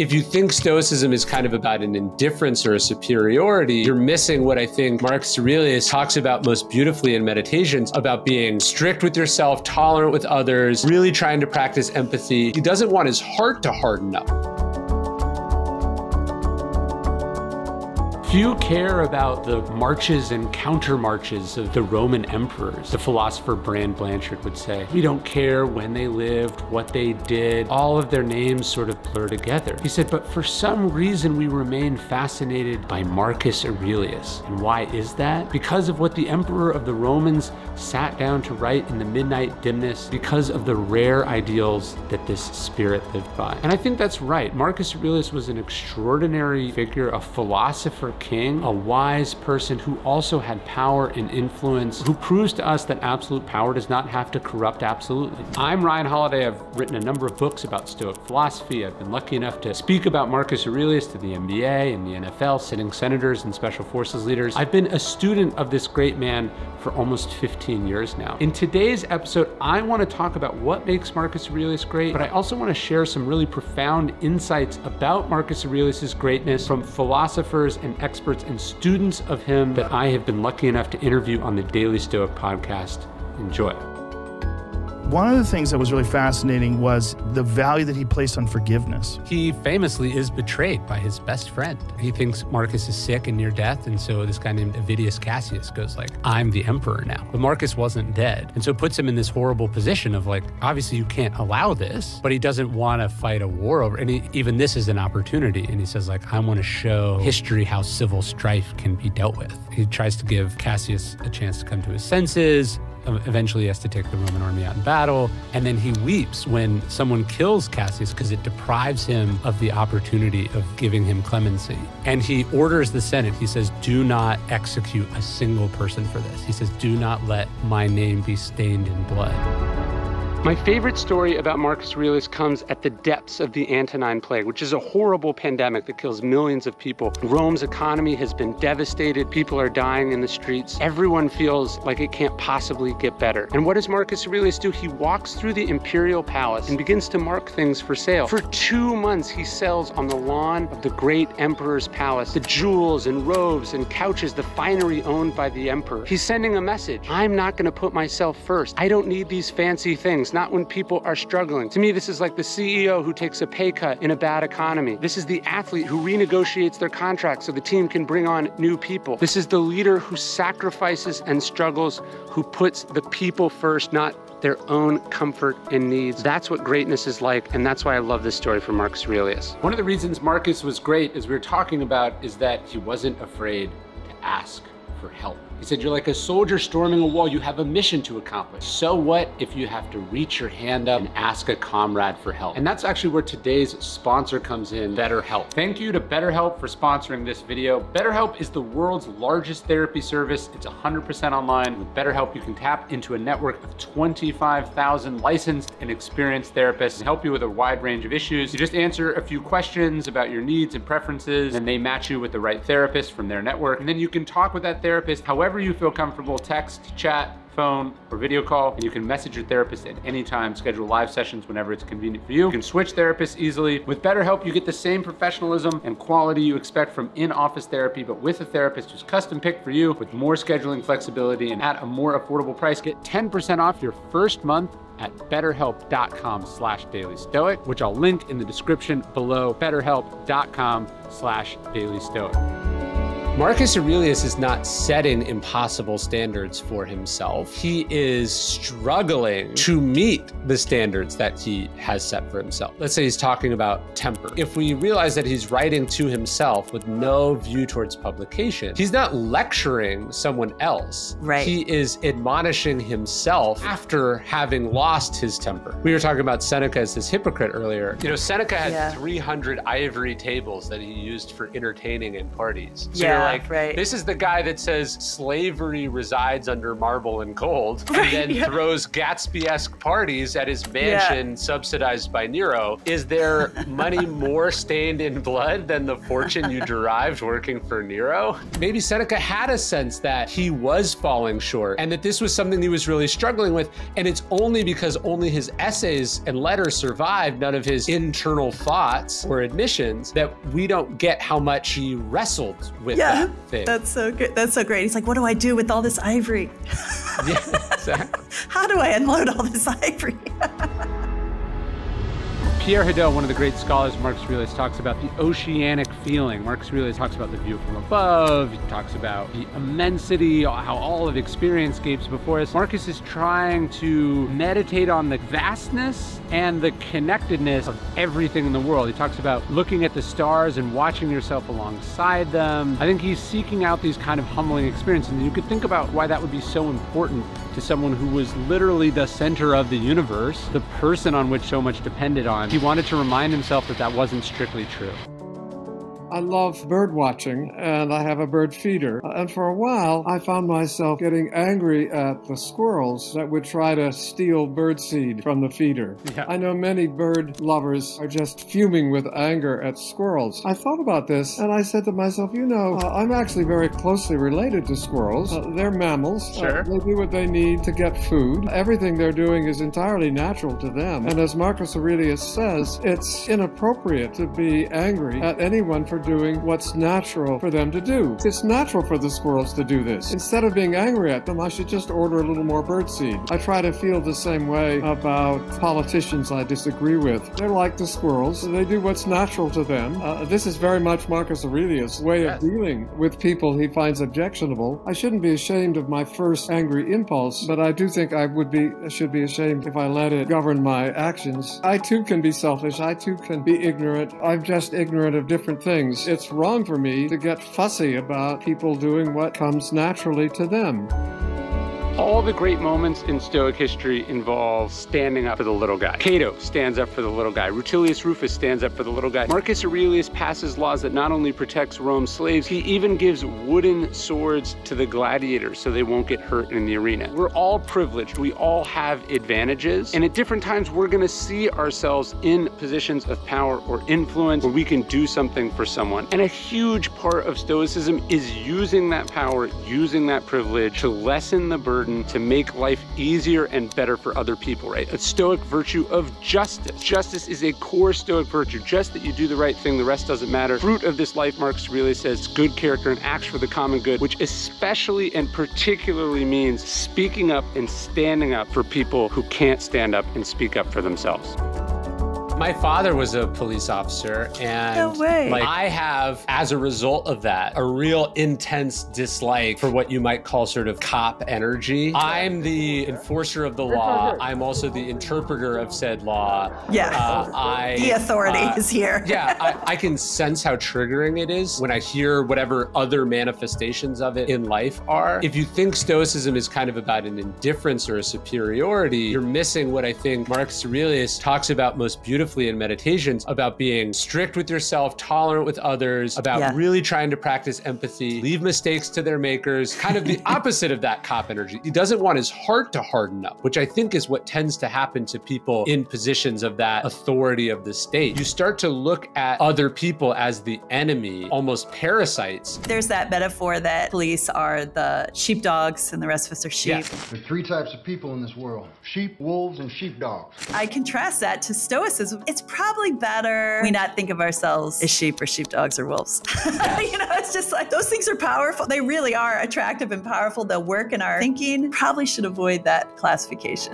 If you think Stoicism is kind of about an indifference or a superiority, you're missing what I think Marcus Aurelius talks about most beautifully in Meditations, about being strict with yourself, tolerant with others, really trying to practice empathy. He doesn't want his heart to harden up. Do you care about the marches and counter-marches of the Roman emperors? The philosopher Brand Blanchard would say, we don't care when they lived, what they did, all of their names sort of blur together. He said, but for some reason we remain fascinated by Marcus Aurelius. And why is that? Because of what the emperor of the Romans sat down to write in the midnight dimness, because of the rare ideals that this spirit lived by. And I think that's right. Marcus Aurelius was an extraordinary figure, a philosopher, king, a wise person who also had power and influence, who proves to us that absolute power does not have to corrupt absolutely. I'm Ryan Holiday. I've written a number of books about Stoic philosophy. I've been lucky enough to speak about Marcus Aurelius to the NBA and the NFL, sitting senators and special forces leaders. I've been a student of this great man for almost 15 years now. In today's episode, I want to talk about what makes Marcus Aurelius great, but I also want to share some really profound insights about Marcus Aurelius's greatness from philosophers and experts and students of him that I have been lucky enough to interview on the Daily Stoic Podcast. Enjoy. One of the things that was really fascinating was the value that he placed on forgiveness. He famously is betrayed by his best friend. He thinks Marcus is sick and near death, and so this guy named Avidius Cassius goes like, I'm the emperor now. But Marcus wasn't dead, and so it puts him in this horrible position of like, obviously you can't allow this, but he doesn't want to fight a war over it. And even this is an opportunity, and he says like, I want to show history how civil strife can be dealt with. He tries to give Cassius a chance to come to his senses. Eventually he has to take the Roman army out in battle. And then he weeps when someone kills Cassius because it deprives him of the opportunity of giving him clemency. And he orders the Senate. He says, do not execute a single person for this. He says, do not let my name be stained in blood. My favorite story about Marcus Aurelius comes at the depths of the Antonine Plague, which is a horrible pandemic that kills millions of people. Rome's economy has been devastated. People are dying in the streets. Everyone feels like it can't possibly get better. And what does Marcus Aurelius do? He walks through the imperial palace and begins to mark things for sale. For 2 months, he sells on the lawn of the great emperor's palace, the jewels and robes and couches, the finery owned by the emperor. He's sending a message. I'm not going to put myself first. I don't need these fancy things. Not when people are struggling. To me, this is like the CEO who takes a pay cut in a bad economy. This is the athlete who renegotiates their contract so the team can bring on new people. This is the leader who sacrifices and struggles, who puts the people first, not their own comfort and needs. That's what greatness is like, and that's why I love this story from Marcus Aurelius. One of the reasons Marcus was great, as we were talking about, is that he wasn't afraid to ask for help. He said, you're like a soldier storming a wall. You have a mission to accomplish. So what if you have to reach your hand up and ask a comrade for help? And that's actually where today's sponsor comes in, BetterHelp. Thank you to BetterHelp for sponsoring this video. BetterHelp is the world's largest therapy service. It's 100% online. With BetterHelp, you can tap into a network of 25,000 licensed and experienced therapists and help you with a wide range of issues. You just answer a few questions about your needs and preferences, and they match you with the right therapist from their network. And then you can talk with that therapist however you feel comfortable, text, chat, phone, or video call, and you can message your therapist at any time, schedule live sessions whenever it's convenient for you. You can switch therapists easily. With BetterHelp, you get the same professionalism and quality you expect from in-office therapy, but with a therapist who's custom-picked for you, with more scheduling flexibility and at a more affordable price. Get 10% off your first month at betterhelp.com/dailystoic, which I'll link in the description below, betterhelp.com/dailystoic. Marcus Aurelius is not setting impossible standards for himself. He is struggling to meet the standards that he has set for himself. Let's say he's talking about temper. If we realize that he's writing to himself with no view towards publication, he's not lecturing someone else. Right. He is admonishing himself after having lost his temper. We were talking about Seneca as this hypocrite earlier. You know, Seneca had 300 ivory tables that he used for entertaining in parties. So yeah. like, right. This is the guy that says slavery resides under marble and gold, and right, then throws Gatsby-esque parties at his mansion subsidized by Nero. Is there money more stained in blood than the fortune you derived working for Nero? Maybe Seneca had a sense that he was falling short and that this was something he was really struggling with. And it's only because only his essays and letters survived, none of his internal thoughts or admissions, that we don't get how much he wrestled with that thing. That's so good. That's so great. He's like, what do I do with all this ivory? Yeah, exactly. How do I unload all this ivory? Pierre Hadot, one of the great scholars, Marcus Aurelius, talks about the oceanic feeling. Marcus Aurelius talks about the view from above. He talks about the immensity, how all of experience gapes before us. Marcus is trying to meditate on the vastness and the connectedness of everything in the world. He talks about looking at the stars and watching yourself alongside them. I think he's seeking out these kind of humbling experiences. And you could think about why that would be so important to someone who was literally the center of the universe, the person on which so much depended on. He wanted to remind himself that that wasn't strictly true. I love bird watching, and I have a bird feeder. And for a while, I found myself getting angry at the squirrels that would try to steal bird seed from the feeder. Yeah. I know many bird lovers are just fuming with anger at squirrels. I thought about this, and I said to myself, you know, I'm actually very closely related to squirrels. They're mammals. Sure. They do what they need to get food. Everything they're doing is entirely natural to them. And as Marcus Aurelius says, it's inappropriate to be angry at anyone for doing what's natural for them to do. It's natural for the squirrels to do this. Instead of being angry at them, I should just order a little more birdseed. I try to feel the same way about politicians I disagree with. They're like the squirrels. They do what's natural to them. This is very much Marcus Aurelius' way of dealing with people he finds objectionable. I shouldn't be ashamed of my first angry impulse, but I do think I should be ashamed if I let it govern my actions. I too can be selfish. I too can be ignorant. I'm just ignorant of different things. It's wrong for me to get fussy about people doing what comes naturally to them. All the great moments in Stoic history involve standing up for the little guy. Cato stands up for the little guy. Rutilius Rufus stands up for the little guy. Marcus Aurelius passes laws that not only protects Rome's slaves, he even gives wooden swords to the gladiators so they won't get hurt in the arena. We're all privileged. We all have advantages. And at different times, we're going to see ourselves in positions of power or influence where we can do something for someone. And a huge part of Stoicism is using that power, using that privilege to lessen the burden, to make life easier and better for other people, right? A Stoic virtue of justice. Justice is a core Stoic virtue. Just that you do the right thing, the rest doesn't matter. Fruit of this life, Marcus Aurelius says, good character and acts for the common good, which especially and particularly means speaking up and standing up for people who can't stand up and speak up for themselves. My father was a police officer, and no way. Like, I have, as a result of that, a real intense dislike for what you might call sort of cop energy. I'm the enforcer of the law. I'm also the interpreter of said law. Yeah, the authority is here. Yeah, I can sense how triggering it is when I hear whatever other manifestations of it in life are. If you think Stoicism is kind of about an indifference or a superiority, you're missing what I think Marcus Aurelius talks about most beautifully in Meditations, about being strict with yourself, tolerant with others, about really trying to practice empathy, leave mistakes to their makers, kind of the opposite of that cop energy. He doesn't want his heart to harden up, which I think is what tends to happen to people in positions of that authority of the state. You start to look at other people as the enemy, almost parasites. There's that metaphor that police are the sheepdogs and the rest of us are sheep. Yeah. There are three types of people in this world: sheep, wolves, and sheepdogs. I contrast that to Stoicism. It's probably better we not think of ourselves as sheep or sheepdogs or wolves. You know, it's just like those things are powerful. They really are attractive and powerful. They'll work in our thinking. Probably should avoid that classification.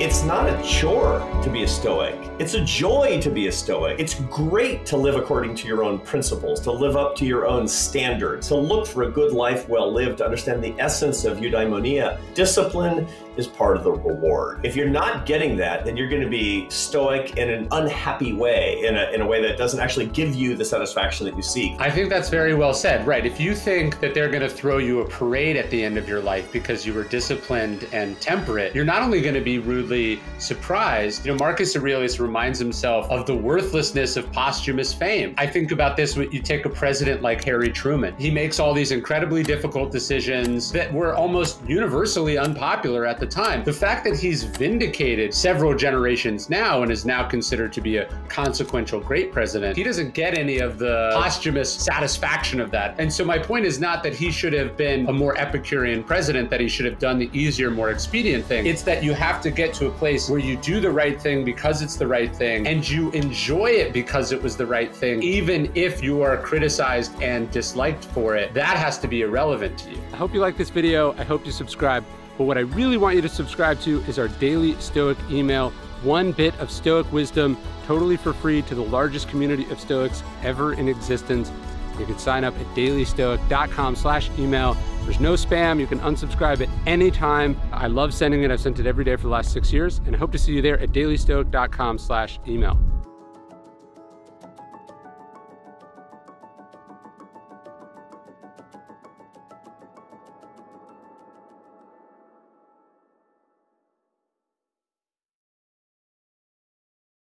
It's not a chore to be a Stoic. It's a joy to be a Stoic. It's great to live according to your own principles, to live up to your own standards, to look for a good life well lived, to understand the essence of eudaimonia. Discipline is part of the reward. If you're not getting that, then you're going to be Stoic in an unhappy way, in a way that doesn't actually give you the satisfaction that you seek. I think that's very well said, right? If you think that they're going to throw you a parade at the end of your life because you were disciplined and temperate, you're not only going to be rudely surprised, you know, Marcus Aurelius reminds himself of the worthlessness of posthumous fame. I think about this when you take a president like Harry Truman. He makes all these incredibly difficult decisions that were almost universally unpopular at the time. The fact that he's vindicated several generations now and is now considered to be a consequential great president, he doesn't get any of the posthumous satisfaction of that. And so my point is not that he should have been a more Epicurean president, that he should have done the easier, more expedient thing. It's that you have to get to a place where you do the right thing because it's the right thing, and you enjoy it because it was the right thing, even if you are criticized and disliked for it. That has to be irrelevant to you. I hope you like this video. I hope you subscribe. But what I really want you to subscribe to is our daily Stoic email, one bit of Stoic wisdom, totally for free to the largest community of Stoics ever in existence. You can sign up at dailystoic.com/email. There's no spam. You can unsubscribe at any time. I love sending it. I've sent it every day for the last 6 years, and I hope to see you there at dailystoic.com/email.